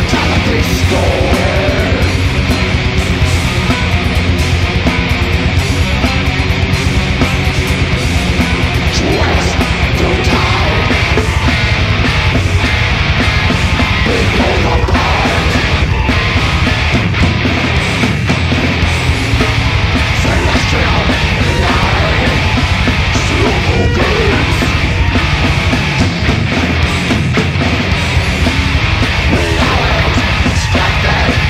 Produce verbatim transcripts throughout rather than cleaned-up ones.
mortality score. Twist to time. We pull apart. Celestial line. Slow games. We are out. Strike that.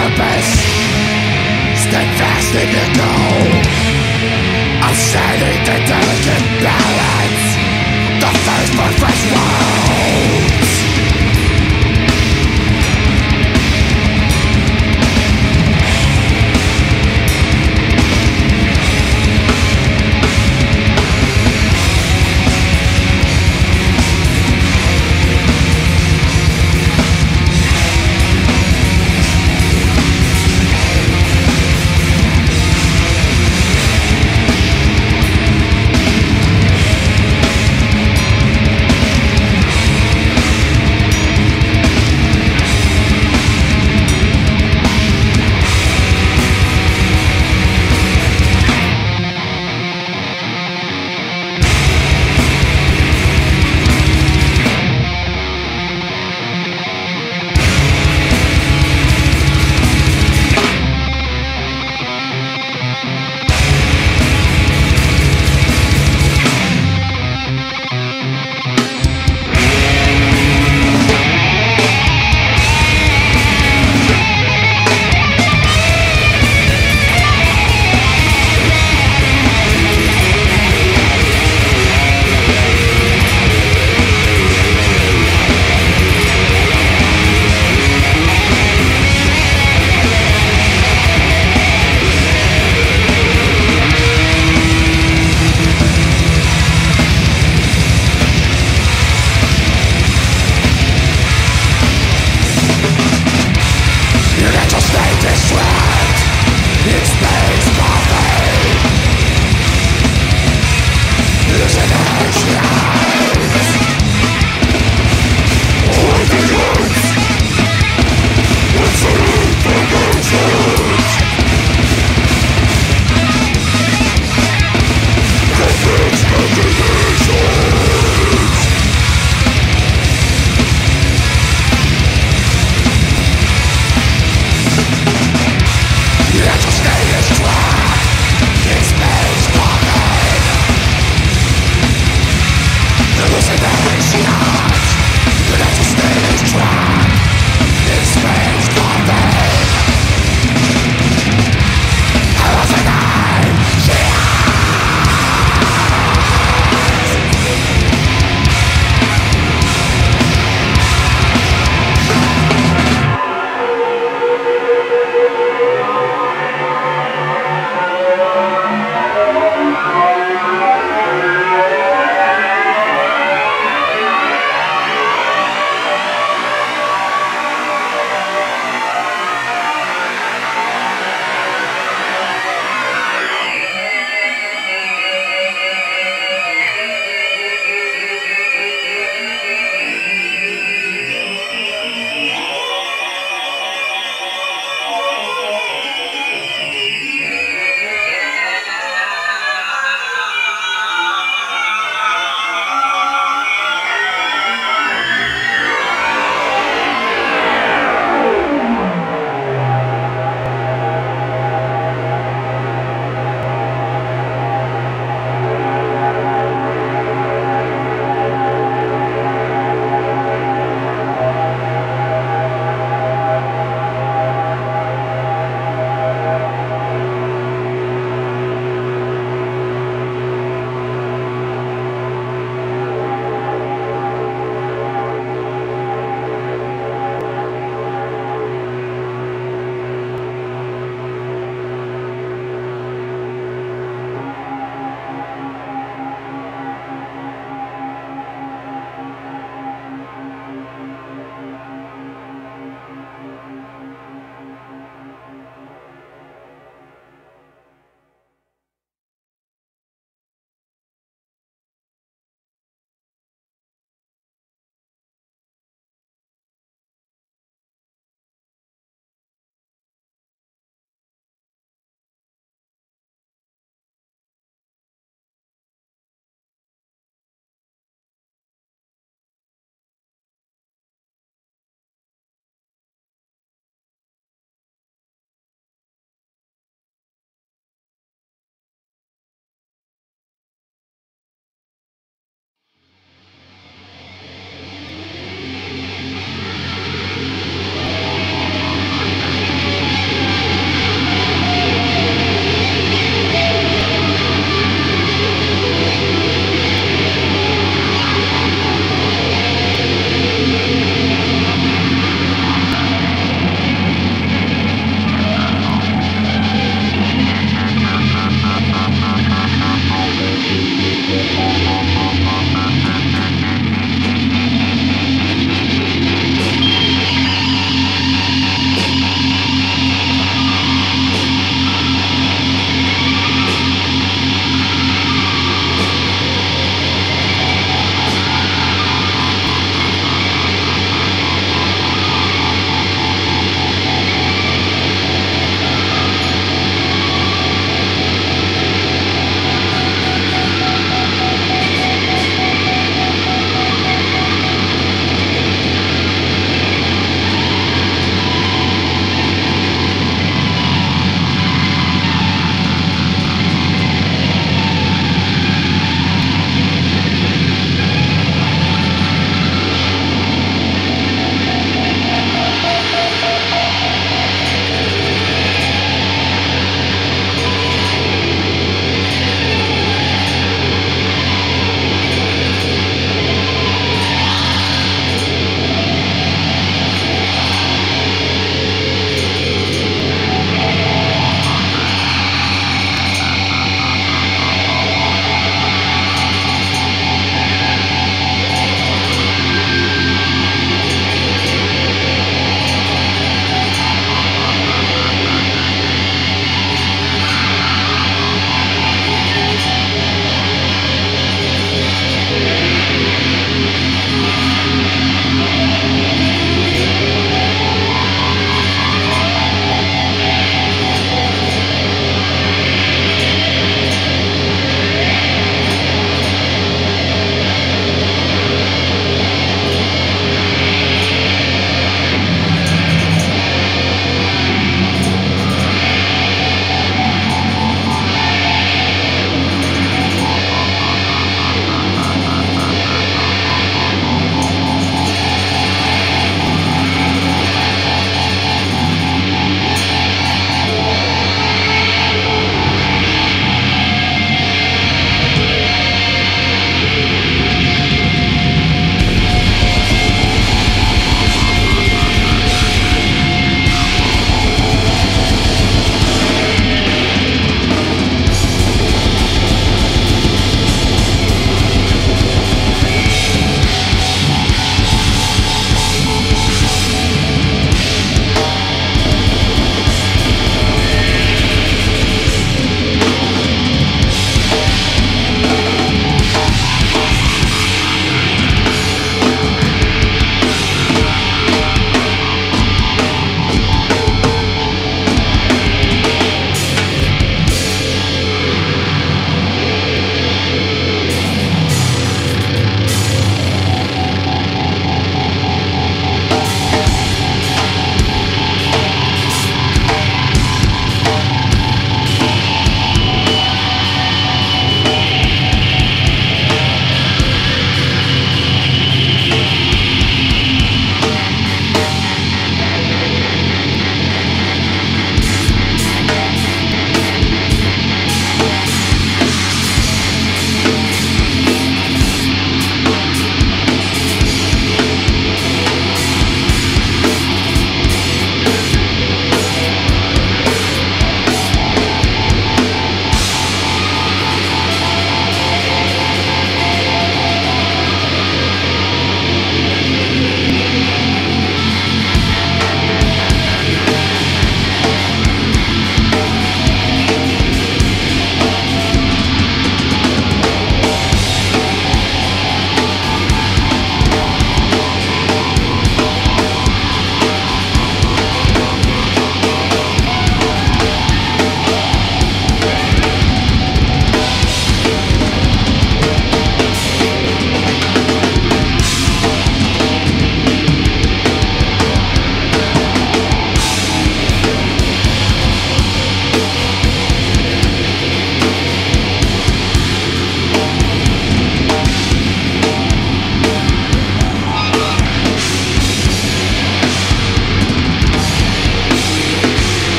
purpose. Stand fast in the goal of setting the delicate balance, the first perfect world.